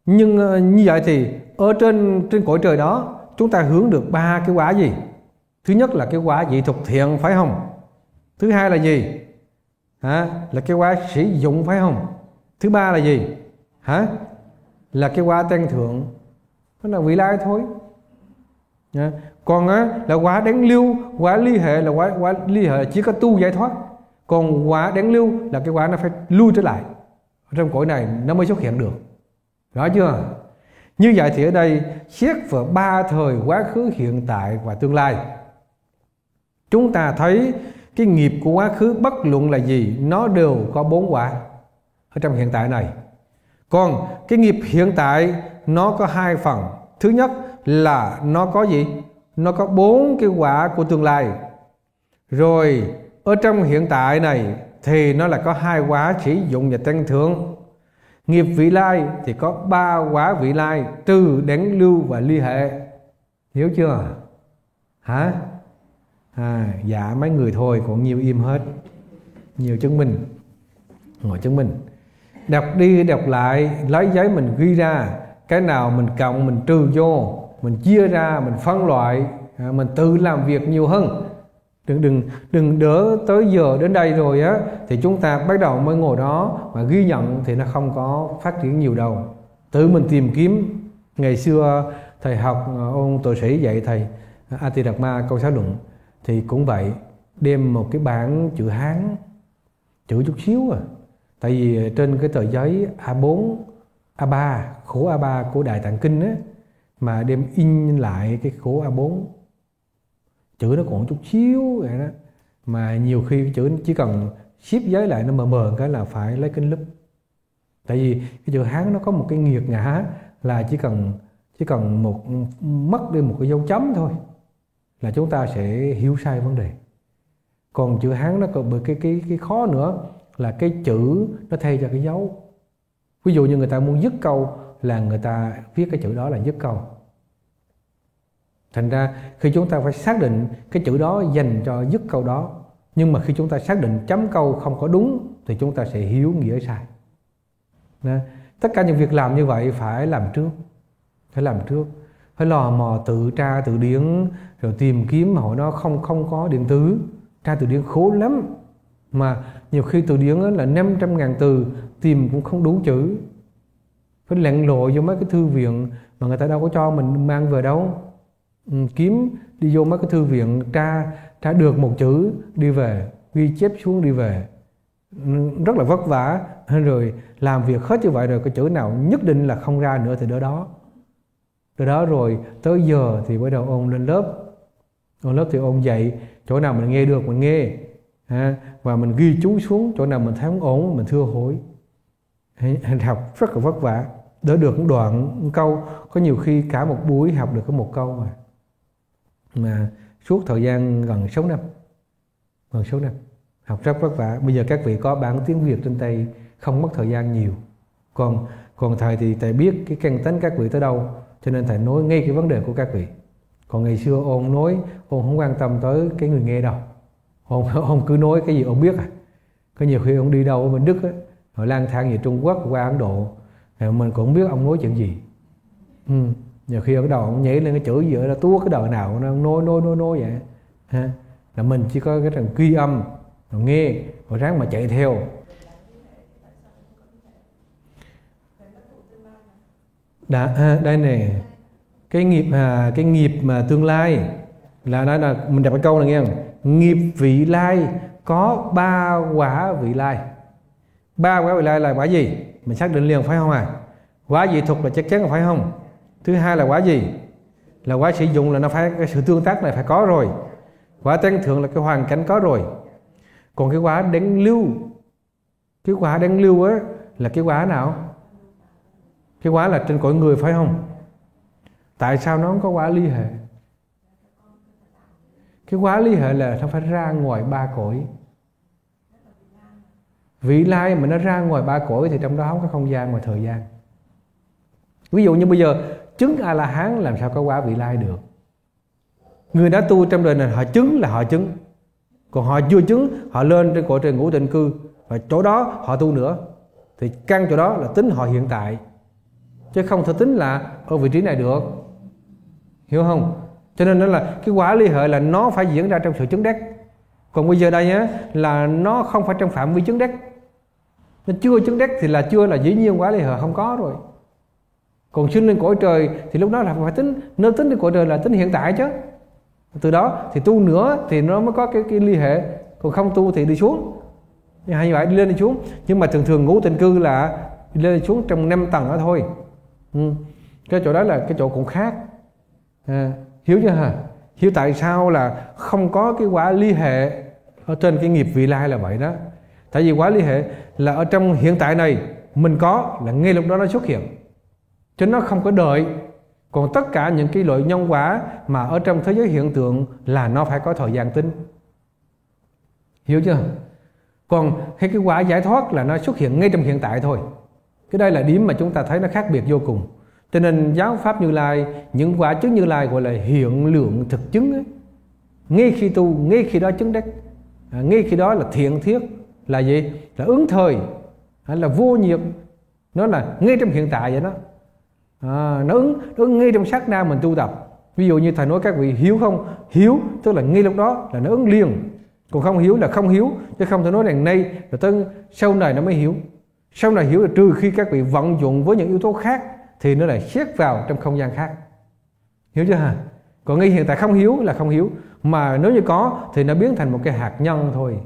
nhưng như vậy thì ở trên cõi trời đó chúng ta hướng được 3 cái quả gì? Thứ nhất là cái quả dị thuộc thiện, phải không? Thứ hai là gì? Là cái quả sử dụng, phải không? Thứ ba là gì? Là cái quả tăng thượng, đó là vị lai thôi. Còn là quả đáng lưu, quả ly hệ là quả ly hệ chỉ có tu giải thoát. Còn quả đáng lưu là cái quả nó phải lui trở lại, trong cõi này nó mới xuất hiện được, rõ chưa? Như vậy thì ở đây xét vào 3 thời quá khứ, hiện tại và tương lai, chúng ta thấy cái nghiệp của quá khứ bất luận là gì nó đều có 4 quả ở trong hiện tại này. Còn cái nghiệp hiện tại nó có 2 phần. Thứ nhất là nó có gì? Nó có 4 cái quả của tương lai. Rồi ở trong hiện tại này thì nó là có 2 quả sử dụng và tăng thượng. Nghiệp vị lai thì có 3 quả vị lai, trừ đẳng lưu và ly hệ. Hiểu chưa? Dạ mấy người thôi, còn nhiều im hết. Nhiều chứng minh, ngồi chứng minh, đọc đi đọc lại, lấy giấy mình ghi ra, cái nào mình cộng mình trừ vô, mình chia ra, mình phân loại, mình tự làm việc nhiều hơn. Đừng đỡ tới giờ đến đây rồi á thì chúng ta bắt đầu mới ngồi đó mà ghi nhận thì nó không có phát triển nhiều đâu. Tự mình tìm kiếm. Ngày xưa thầy học ông tổ sĩ dạy thầy A Tỳ Đạt Ma Câu Xá Luận thì cũng vậy, đem một cái bảng chữ Hán, chữ chút xíu à. Tại vì trên cái tờ giấy A4, A3, khổ A3 của Đại Tạng Kinh á, mà đem in lại cái khổ A4, chữ nó còn chút xíu vậy đó, mà nhiều khi chữ chỉ cần xếp giấy lại nó mờ cái là phải lấy kính lúp. Tại vì cái chữ Hán nó có một cái nghiệt ngã là chỉ cần một mất đi một cái dấu chấm thôi là chúng ta sẽ hiểu sai vấn đề. Còn chữ Hán nó còn bởi cái khó nữa là cái chữ nó thay cho cái dấu. Ví dụ như người ta muốn dứt câu là người ta viết cái chữ đó là dứt câu. Thành ra khi chúng ta phải xác định cái chữ đó dành cho dứt câu đó, nhưng mà khi chúng ta xác định chấm câu không có đúng thì chúng ta sẽ hiểu nghĩa sai. Tất cả những việc làm như vậy phải làm trước, phải lò mò tự tra từ điển rồi tìm kiếm. Hồi đó không có điện tử, tra từ điển khổ lắm, Mà nhiều khi từ điển là 500.000 từ tìm cũng không đủ chữ, phải lặn lội vô mấy cái thư viện mà người ta đâu có cho mình mang về đâu. Kiếm đi vô mấy cái thư viện tra được một chữ đi về, ghi chép xuống đi về, rất là vất vả. Rồi làm việc hết như vậy rồi cái chữ nào nhất định là không ra nữa thì đỡ đó. Từ đó rồi tới giờ thì bắt đầu ôn lên lớp. Ôn lớp thì ôn dạy, chỗ nào mình nghe được mình nghe, và mình ghi chú xuống, chỗ nào mình thấy không ổn mình thưa hỏi. Hành học rất là vất vả, đỡ được một đoạn một câu, có nhiều khi cả một buổi học được có một câu mà suốt thời gian gần 6 năm, học rất vất vả. Bây giờ các vị có bản tiếng Việt trên tay không mất thời gian nhiều. Còn thầy thì thầy biết cái căn tính các vị tới đâu, cho nên thầy nói ngay cái vấn đề của các vị. Còn ngày xưa ông nói, ông không quan tâm tới cái người nghe đâu. Ông cứ nói cái gì ông biết. Có nhiều khi ông đi đâu ở bên Đức, họ lang thang về Trung Quốc, qua Ấn Độ, mình cũng không biết ông nói chuyện gì. Nhiều khi ở đầu ông nhảy lên cái chữ gì đó, túa cái đời nào, nó nói vậy. Là mình chỉ có cái thằng ghi âm, rồi nghe, rồi ráng mà chạy theo. Đây nè, cái nghiệp mà tương lai là mình đặt cái câu này nghe không? Nghiệp vị lai có 3 quả vị lai. 3 quả vị lai là quả gì? Mình xác định liền phải không à? Quả dị thuật là chắc chắn là phải không? Thứ hai là quả gì? Là quả sử dụng, là nó phải cái sự tương tác này phải có rồi. Quả tăng thượng là cái hoàn cảnh có rồi. Còn cái quả đáng lưu, cái quả đáng lưu á là cái quả nào? Cái quả là trên cõi người phải không? Tại sao nó không có quả ly hệ? Cái quả ly hệ là nó phải ra ngoài 3 cõi. Vị lai mà nó ra ngoài 3 cõi thì trong đó không có không gian ngoài thời gian. Ví dụ như bây giờ chứng A-la-hán làm sao có quả vị lai được? Người đã tu trong đời này họ chứng là họ chứng. Còn họ chưa chứng, họ lên trên cõi trời ngũ tịnh cư, và chỗ đó họ tu nữa. Thì căn chỗ đó là tính họ hiện tại, chứ không thể tính là ở vị trí này được. Hiểu không? Cho nên đó là cái quả ly hệ là nó phải diễn ra trong sự chứng đắc. Còn bây giờ đây á, là nó không phải trong phạm vi chứng đắc. Nó chưa chứng đắc thì là chưa, là dĩ nhiên quả ly hệ không có rồi. Còn sinh lên cõi trời thì lúc đó là phải tính, nếu tính lên cõi trời là tính hiện tại chứ. Từ đó thì tu nữa thì nó mới có cái ly hệ, còn không tu thì đi xuống. Hay như vậy, đi lên đi xuống. Nhưng mà thường thường ngũ tịnh cư là đi lên đi xuống trong 5 tầng đó thôi. Cái chỗ đó là cái chỗ cũng khác. Hiểu chưa hả? Hiểu tại sao là không có cái quả ly hệ ở trên cái nghiệp vị lai là vậy đó. Tại vì quả ly hệ là ở trong hiện tại này mình có là ngay lúc đó nó xuất hiện, chứ nó không có đợi. Còn tất cả những cái loại nhân quả mà ở trong thế giới hiện tượng là nó phải có thời gian tính. Hiểu chưa? Còn cái quả giải thoát là nó xuất hiện ngay trong hiện tại thôi. Cái đây là điểm mà chúng ta thấy nó khác biệt vô cùng. Cho nên giáo pháp Như Lai, những quả chứng Như Lai gọi là hiện lượng thực chứng ấy. Ngay khi tu, ngay khi đó chứng đắc, ngay khi đó là thiện thiết, là gì? Là ứng thời, là vô nhiệt. Nó là ngay trong hiện tại vậy đó. Nó ứng ngay trong sát na mình tu tập. Ví dụ như thầy nói các vị hiếu không? Hiếu tức là ngay lúc đó là nó ứng liền. Còn không hiếu là không hiếu, chứ không thể nói rằng nay rồi tới sau này nó mới hiếu. Sau này hiểu là trừ khi các vị vận dụng với những yếu tố khác thì nó lại xét vào trong không gian khác. Hiểu chưa hả? Còn ngay hiện tại không hiếu là không hiếu. Mà nếu như có thì nó biến thành một cái hạt nhân thôi.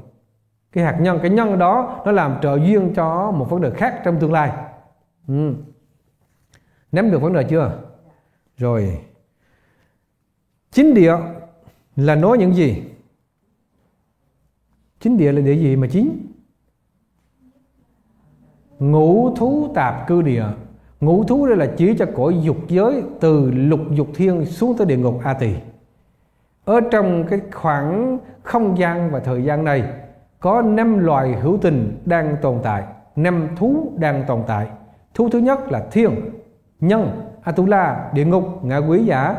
Cái hạt nhân, cái nhân đó nó làm trợ duyên cho một vấn đề khác trong tương lai. Nắm được vấn đề chưa? Rồi. Chính địa là nói những gì? Chính địa là địa gì mà chính? Ngũ thú tạp cư địa. Ngũ thú đây là chỉ cho cõi dục giới, từ lục dục thiên xuống tới địa ngục A Tỳ. Ở trong cái khoảng không gian và thời gian này có 5 loài hữu tình đang tồn tại, 5 thú đang tồn tại. Thú thứ nhất là thiên, nhân, Atula, địa ngục, ngạ quỷ giả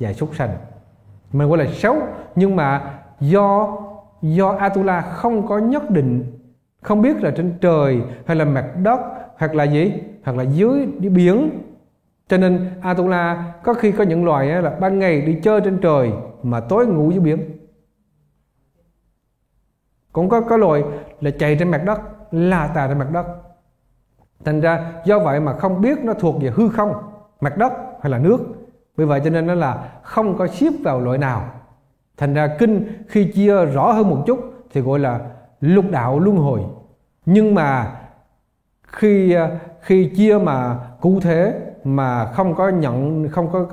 và súc sanh. Mình gọi là 6, nhưng mà do Atula không có nhất định, không biết là trên trời hay là mặt đất hoặc là gì, hoặc là dưới biển, cho nên Atula có khi có những loài là ban ngày đi chơi trên trời mà tối ngủ dưới biển. Cũng có loài là chạy trên mặt đất, la tà trên mặt đất. Thành ra do vậy mà không biết nó thuộc về hư không, mặt đất hay là nước. Vì vậy cho nên nó là không có xếp vào loại nào. Thành ra kinh khi chia rõ hơn một chút thì gọi là lục đạo luân hồi. Nhưng mà khi chia mà cụ thể mà không có nhận, không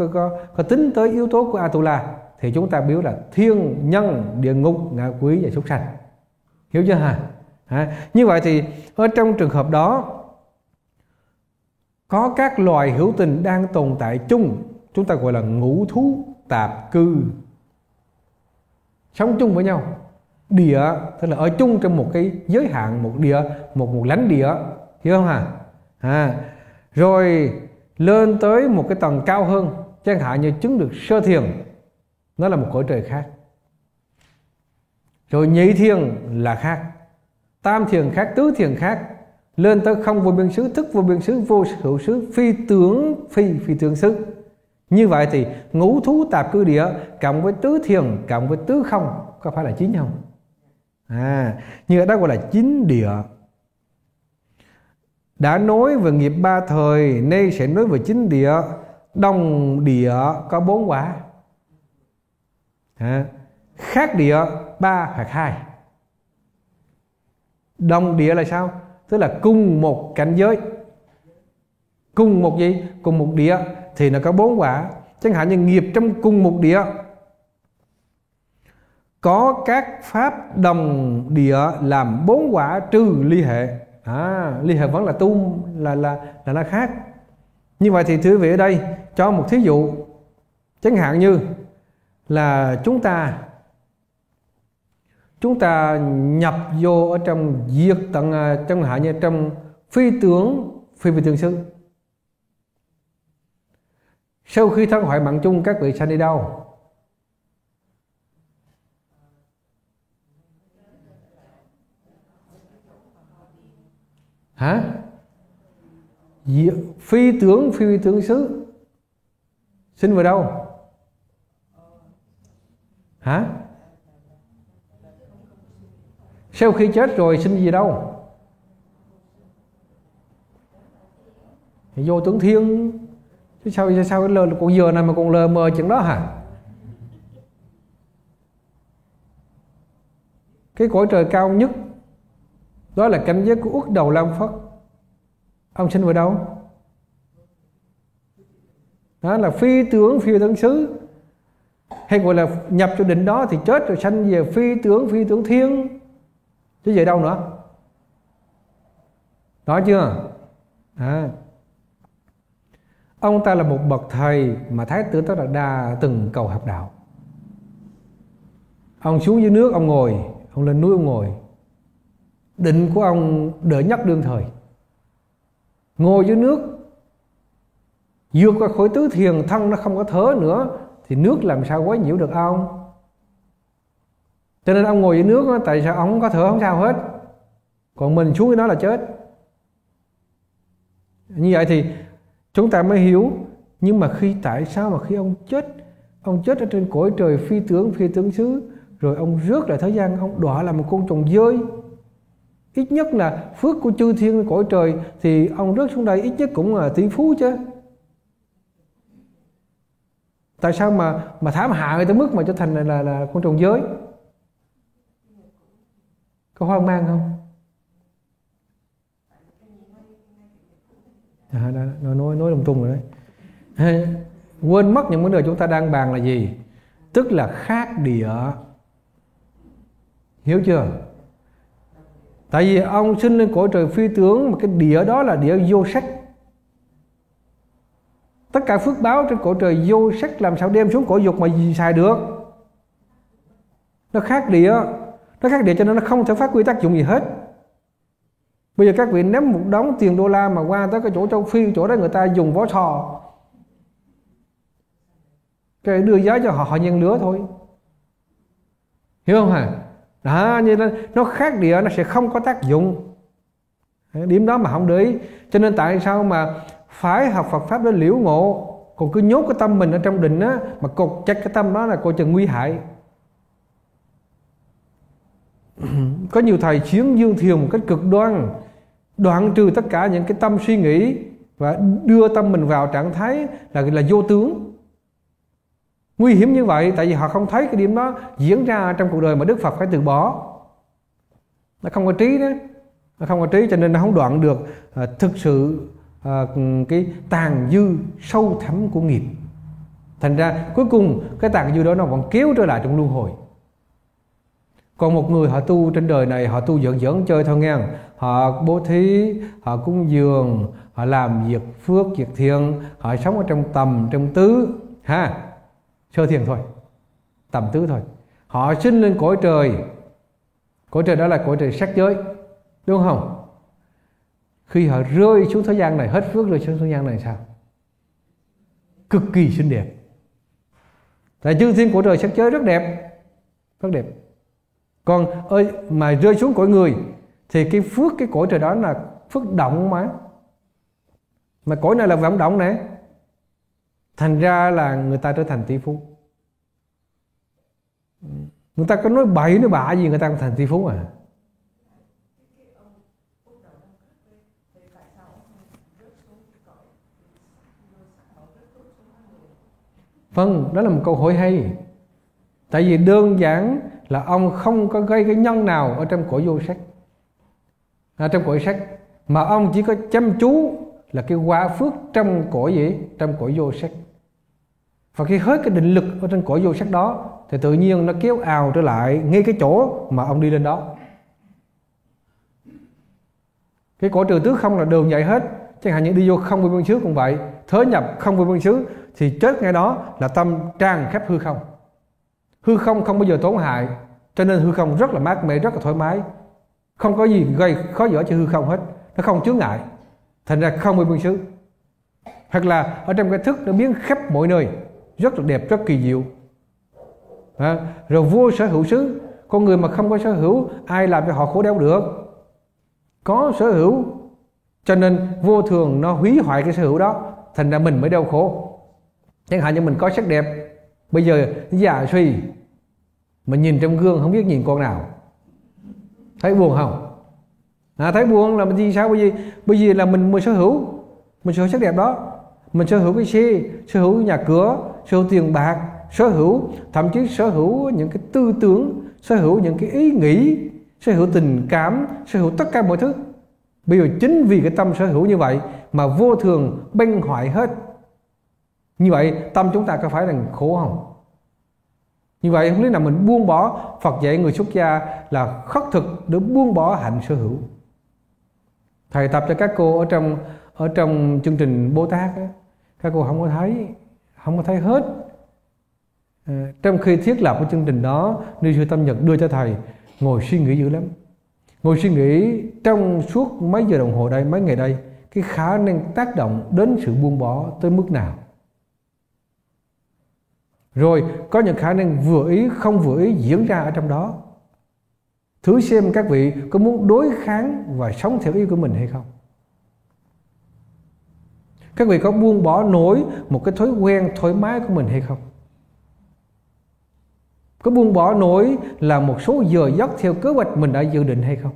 có tính tới yếu tố của Atula thì chúng ta biểu là thiên, nhân, địa ngục, ngạ quỷ và súc sanh. Hiểu chưa hả? Như vậy thì ở trong trường hợp đó có các loài hữu tình đang tồn tại chung, chúng ta gọi là ngũ thú tạp cư, sống chung với nhau. Địa tức là ở chung trong một cái giới hạn, một địa, một lãnh địa, hiểu không hả? Rồi lên tới một cái tầng cao hơn, chẳng hạn như chứng được sơ thiền, nó là một cõi trời khác. Rồi nhị thiền là khác, tam thiền khác, tứ thiền khác, lên tới không vô biên xứ, thức vô biên xứ, vô hữu xứ, phi tưởng xứ. Như vậy thì ngũ thú tạp cư địa cộng với tứ thiền cộng với tứ không, có phải là chín không? Như đó gọi là chín địa. Đã nói về nghiệp ba thời, nay sẽ nói về chín địa. Đồng địa có 4 quả, khác địa 3 hoặc 2. Đồng địa là sao? Tức là cùng một cảnh giới, cùng một gì? Cùng một địa thì nó có 4 quả. Chẳng hạn như nghiệp trong cùng một địa có các pháp đồng địa làm 4 quả trừ ly hệ. Ly hệ vẫn là tu là nó khác. Như vậy thì thưa quý vị ở đây cho một thí dụ, chẳng hạn như là chúng ta nhập vô ở trong diệt tận, trong hạ như trong phi tưởng xứ. Sau khi thân hoại mạng chung, các vị sanh đi đâu? Phi tưởng xứ sinh vào đâu? Sau khi chết rồi sinh gì đâu? Vô tưởng thiên. Chứ sao lơ còn giờ này mà còn lờ mờ chuyện đó hả? Cái cõi trời cao nhất đó là cảnh giới của Uất Đầu Lam Phất. Ông sinh vào đâu? Đó là phi tưởng xứ, hay gọi là nhập cho định đó thì chết rồi sanh về phi tưởng thiên, chứ về đâu nữa? Đó chưa? Ông ta là một bậc thầy mà Thái tử Tất Đạt Đa từng cầu học đạo. Ông xuống dưới nước ông ngồi, ông lên núi ông ngồi. Định của ông đỡ nhất đương thời. Ngồi dưới nước, vượt qua khối tứ thiền, thân nó không có thở nữa thì nước làm sao quấy nhiễu được ông? Cho nên ông ngồi dưới nước, tại sao ông không có thở, không sao hết. Còn mình xuống dưới đó là chết. Như vậy thì chúng ta mới hiểu. Nhưng mà khi tại sao mà khi ông chết ở trên cõi trời phi tưởng xứ, rồi ông rước lại thế gian, ông đọa làm một con trùng dơi. Ít nhất là phước của chư thiên cõi trời thì ông rớt xuống đây ít nhất cũng là tỷ phú chứ. Tại sao mà thảm hạ người tới mức mà trở thành là con trùng giới? Có hoang mang không? Nói lung tung rồi đấy. Quên mất những vấn đề chúng ta đang bàn là gì? Tức là khác địa. Hiểu chưa? Tại vì ông sinh lên cõi trời phi tướng, mà cái địa đó là địa vô sắc. Tất cả phước báo trên cõi trời vô sắc làm sao đem xuống cõi dục mà xài được? Nó khác địa. Nó khác địa cho nên nó không thể phát huy tác dụng gì hết. Bây giờ các vị ném một đống tiền đô la mà qua tới cái chỗ châu Phi, chỗ đó người ta dùng vó sò, cái đưa giá cho họ, họ nhân lứa thôi. Hiểu không hả? Như là nó khác địa, nó sẽ không có tác dụng. Điểm đó mà không để ý. Cho nên tại sao mà phải học Phật Pháp để liễu ngộ. Còn cứ nhốt cái tâm mình ở trong định á, mà cột chặt cái tâm đó là coi chừng nguy hại. Có nhiều thầy chiến dương thiền một cách cực đoan, đoạn trừ tất cả những cái tâm suy nghĩ và đưa tâm mình vào trạng thái là vô tướng. Nguy hiểm như vậy, tại vì họ không thấy cái điểm đó diễn ra trong cuộc đời mà Đức Phật phải từ bỏ. Nó không có trí đó, nó không có trí, cho nên nó không đoạn được thực sự cái tàn dư sâu thẳm của nghiệp. Thành ra cuối cùng cái tàn dư đó nó vẫn kéo trở lại trong luân hồi. Còn một người họ tu trên đời này, họ tu giỡn giỡn chơi thôi nghe, họ bố thí, họ cúng dường, họ làm việc phước, việc thiện, họ sống ở trong tầm, trong tứ, ha, sơ thiền thôi, tầm tứ thôi. Họ sinh lên cõi trời đó là cõi trời sắc giới, đúng không? Khi họ rơi xuống thế gian này, hết phước rồi xuống thế gian này sao? Cực kỳ xinh đẹp. Tại chư thiên cõi trời sắc giới rất đẹp, rất đẹp. Còn ơi mà rơi xuống cõi người thì cái phước cái cõi trời đó là phước động mà cõi này là vọng động nè, thành ra là người ta trở thành tỷ phú. Người ta có nói bậy nói bạ gì người ta cũng thành tỷ phú à? Vâng, đó là một câu hỏi hay. Tại vì đơn giản là ông không có gây cái nhân nào ở trong cõi vô sắc, trong cõi sắc, mà ông chỉ có chăm chú là cái quả phước trong cõi gì, trong cõi vô sắc. Và khi hết cái định lực ở trên cõi vô sắc đó thì tự nhiên nó kéo ào trở lại ngay cái chỗ mà ông đi lên đó. Cái cõi trừ tứ không là đường dạy hết, chẳng hạn như đi vô không vô biên xứ cũng vậy, thớ nhập không vô biên xứ thì chết ngay đó là tâm tràn khắp hư không. Hư không không bao giờ tổn hại, cho nên hư không rất là mát mẻ, rất là thoải mái, không có gì gây khó dở cho hư không hết, nó không chướng ngại, thành ra không bị buông xứ. Hoặc là ở trong cái thức nó biến khắp mọi nơi, rất là đẹp, rất kỳ diệu. Rồi vô sở hữu xứ, con người mà không có sở hữu ai làm cho họ khổ đau được? Có sở hữu, cho nên vô thường nó hủy hoại cái sở hữu đó, thành ra mình mới đau khổ. Chẳng hạn như mình có sắc đẹp, bây giờ già suy mà nhìn trong gương không biết nhìn con nào, thấy buồn không? Thấy buồn là mình gì sao? Bởi vì là mình sở hữu, mình sở hữu sắc đẹp đó, mình sở hữu cái xe, sở hữu nhà cửa, sở hữu tiền bạc, sở hữu thậm chí sở hữu những cái tư tưởng, sở hữu những cái ý nghĩ, sở hữu tình cảm, sở hữu tất cả mọi thứ. Bây giờ chính vì cái tâm sở hữu như vậy mà vô thường banh hoại hết. Như vậy tâm chúng ta có phải là khổ không? Như vậy không lý nào mình buông bỏ. Phật dạy người xuất gia là khất thực để buông bỏ hạnh sở hữu. Thầy tập cho các cô ở trong chương trình Bồ Tát á, các cô không có thấy hết. Trong khi thiết lập cái chương trình đó, Ni sư Tâm Nhật đưa cho thầy ngồi suy nghĩ dữ lắm, ngồi suy nghĩ trong suốt mấy giờ đồng hồ đây, mấy ngày đây, cái khả năng tác động đến sự buông bỏ tới mức nào. Rồi có những khả năng vừa ý, không vừa ý diễn ra ở trong đó. Thử xem các vị có muốn đối kháng và sống theo ý của mình hay không. Các vị có buông bỏ nổi một cái thói quen thoải mái của mình hay không. Có buông bỏ nổi là một số giờ giấc theo kế hoạch mình đã dự định hay không.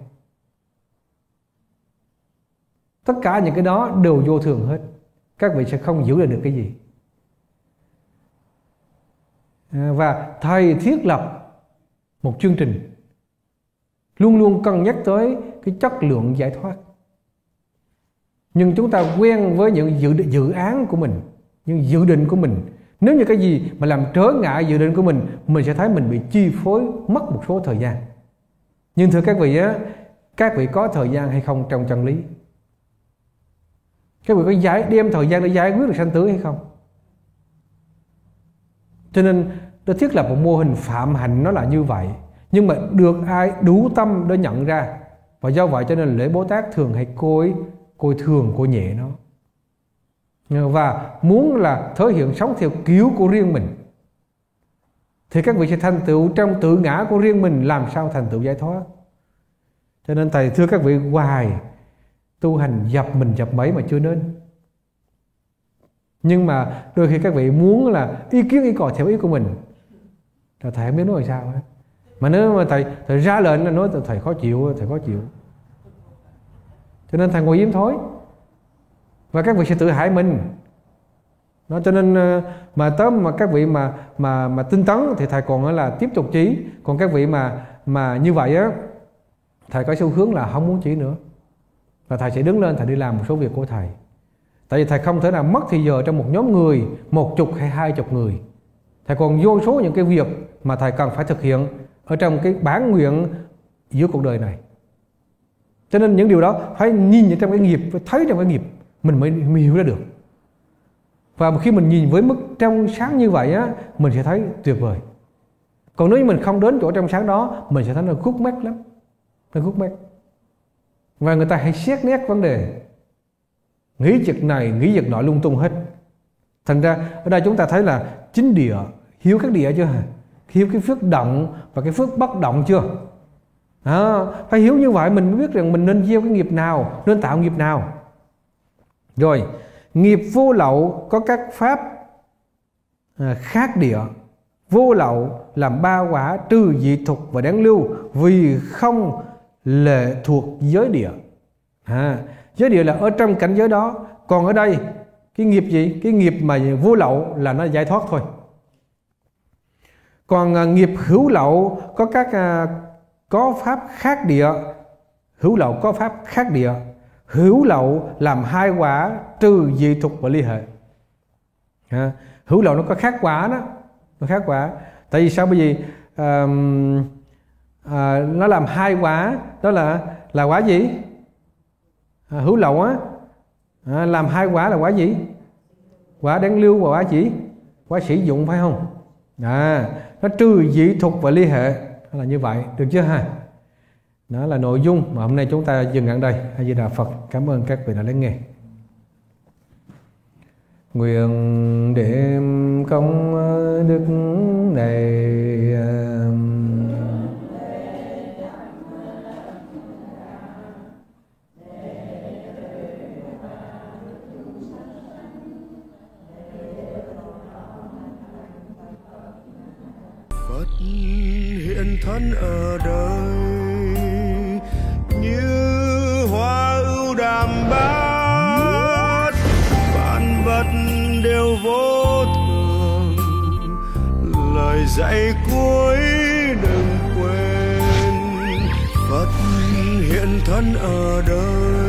Tất cả những cái đó đều vô thường hết. Các vị sẽ không giữ được cái gì. Và thầy thiết lập một chương trình luôn luôn cân nhắc tới cái chất lượng giải thoát. Nhưng chúng ta quen với những dự án của mình, những dự định của mình. Nếu như cái gì mà làm trở ngại dự định của mình sẽ thấy mình bị chi phối mất một số thời gian. Nhưng thưa các vị á, các vị có thời gian hay không trong chân lý? Các vị có đem thời gian để giải quyết được sanh tử hay không? Cho nên nó thiết lập một mô hình phạm hạnh nó là như vậy. Nhưng mà được ai đủ tâm để nhận ra. Và do vậy cho nên lễ Bồ Tát thường hay cô nhẹ nó. Và muốn là thể hiện sống theo kiểu của riêng mình. Thì các vị sẽ thành tựu trong tự ngã của riêng mình, làm sao thành tựu giải thoát. Cho nên thầy thưa các vị hoài, tu hành dập mình dập mấy mà chưa nên. Nhưng mà đôi khi các vị muốn là ý kiến ý cò theo ý của mình, thầy không biết nói làm sao hết. Mà nếu mà thầy ra lệnh là nói thầy khó chịu, cho nên thầy ngồi yếm thối, và các vị sẽ tự hại mình. Nó cho nên mà tới mà các vị mà tinh tấn thì thầy còn là tiếp tục chỉ, còn các vị mà như vậy á, thầy có xu hướng là không muốn chỉ nữa, và thầy sẽ đứng lên thầy đi làm một số việc của thầy. Tại vì thầy không thể nào mất thì giờ trong một nhóm người 10 hay 20 người. Thầy còn vô số những cái việc mà thầy cần phải thực hiện ở trong cái bản nguyện giữa cuộc đời này. Cho nên những điều đó phải nhìn vào trong cái nghiệp, phải thấy trong cái nghiệp mình mới hiểu ra được. Và khi mình nhìn với mức trong sáng như vậy á, mình sẽ thấy tuyệt vời. Còn nếu như mình không đến chỗ trong sáng đó, mình sẽ thấy nó khúc mắc lắm, nó khúc mắc. Và người ta hãy xét nét vấn đề, nghĩ việc này, nghĩ việc nọ lung tung hết. Thành ra ở đây chúng ta thấy là chính địa, hiểu các địa chưa? Hiểu cái phước động và cái phước bất động chưa? À, phải hiểu như vậy mình mới biết rằng mình nên gieo cái nghiệp nào, nên tạo nghiệp nào. Rồi, nghiệp vô lậu có các pháp khác địa. Vô lậu làm 3 quả trừ dị thục và đáng lưu, vì không lệ thuộc giới địa. Giới địa là ở trong cảnh giới đó. Còn ở đây, cái nghiệp gì? Cái nghiệp mà vô lậu là nó giải thoát thôi. Còn nghiệp hữu lậu có các có pháp khác địa. Hữu lậu có pháp khác địa. Hữu lậu làm 2 quả trừ dị thục và ly hệ. Hữu lậu nó có khác quả đó, nó khác quả. Tại vì sao? Bởi vì nó làm 2 quả, đó là quả gì? Hữu lậu á, làm 2 quả là quả gì? Quả đáng lưu và quả chỉ, quả sử dụng, phải không? Nó trừ dị thục và ly hệ, đó là như vậy, được chưa ha? Đó là nội dung mà hôm nay chúng ta dừng ở đây. A Di Đà Phật, cảm ơn các vị đã lắng nghe. Nguyện để công đức này Phật hiện thân ở đời, đàm bát vạn vật đều vô thường, lời dạy cuối đừng quên. Phật hiện thân ở đời.